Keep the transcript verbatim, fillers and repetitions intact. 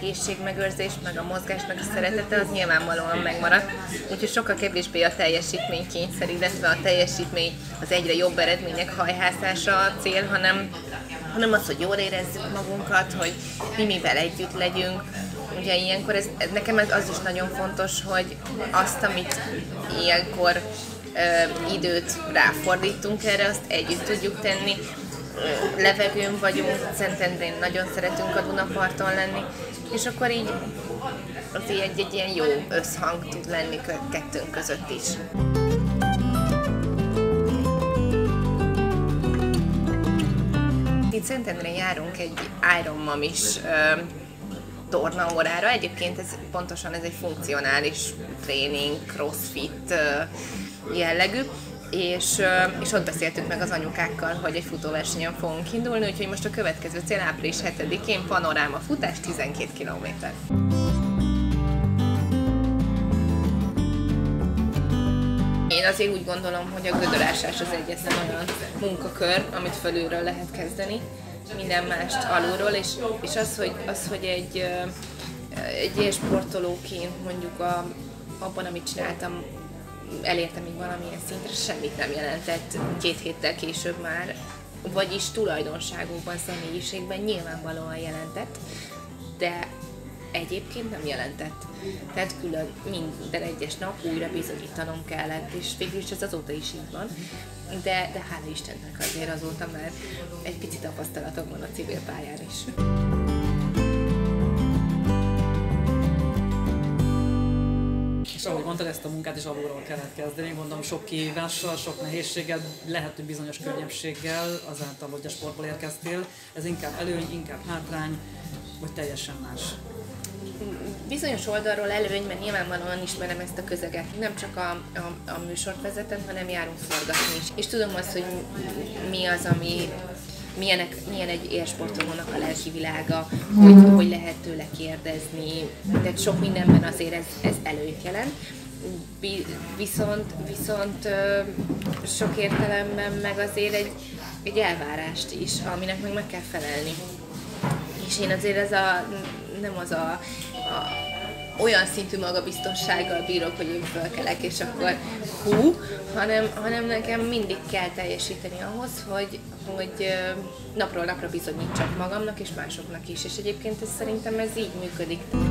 egészségmegőrzés, meg a mozgás, meg a szeretete az nyilvánvalóan megmaradt. Úgyhogy sokkal kevésbé a teljesítménykényszer, illetve a teljesítmény, az egyre jobb eredmények hajhászása a cél, hanem, hanem az, hogy jól érezzük magunkat, hogy mi mivel együtt legyünk. Ugye ilyenkor ez, nekem ez az is nagyon fontos, hogy azt, amit ilyenkor ö, időt ráfordítunk erre, azt együtt tudjuk tenni. Levegőn vagyunk, Szentendrén nagyon szeretünk a Dunaparton lenni, és akkor így az így egy, egy ilyen jó összhang tud lenni kettőnk között is. Itt Szentendrén járunk egy Iron Mamis tornaórára, egyébként ez pontosan ez egy funkcionális tréning, crossfit jellegű, és, és ott beszéltük meg az anyukákkal, hogy egy futóversenyen fogunk indulni, úgyhogy most a következő cél április hetedikén panoráma futás tizenkét kilométer. Én azért úgy gondolom, hogy a gödörásás az egyetlen olyan munkakör, amit fölülről lehet kezdeni, minden mást alulról, és, és az, hogy, az, hogy egy, egy ilyen sportolóként mondjuk a, abban, amit csináltam, elértem így valamilyen szintre, semmit nem jelentett két héttel később már, vagyis tulajdonságokban, személyiségben nyilvánvalóan jelentett, de egyébként nem jelentett. Tehát külön minden egyes nap újra bizonyítanom kellett, és végül is ez azóta is így van, de, de hála Istennek azért azóta már egy pici tapasztalatom van a civil pályán is. És ahogy mondtad, ezt a munkát is alulról kellett kezdeni, mondom, sok kihívással, sok nehézséggel, lehet, hogy bizonyos könnyebséggel, azáltal, hogy a sportból érkeztél. Ez inkább előny, inkább hátrány, vagy teljesen más? Bizonyos oldalról előny, mert nyilvánvalóan ismerem ezt a közeget. Nem csak a, a, a műsort vezetem, hanem járunk forgatni is. És tudom azt, hogy mi az, ami... Milyenek, milyen egy élsportolónak a lelki világa, hogy, hogy lehet tőle kérdezni, tehát sok mindenben azért ez, ez előnyt jelent. Viszont, viszont sok értelemben meg azért egy, egy elvárást is, aminek meg meg kell felelni. És én azért ez a, nem az a, a olyan szintű magabiztossággal bírok, hogy én fölkelek, és akkor hú, hanem, hanem nekem mindig kell teljesíteni ahhoz, hogy, hogy napról napra bizonyítsak magamnak és másoknak is. És egyébként ez, szerintem ez így működik.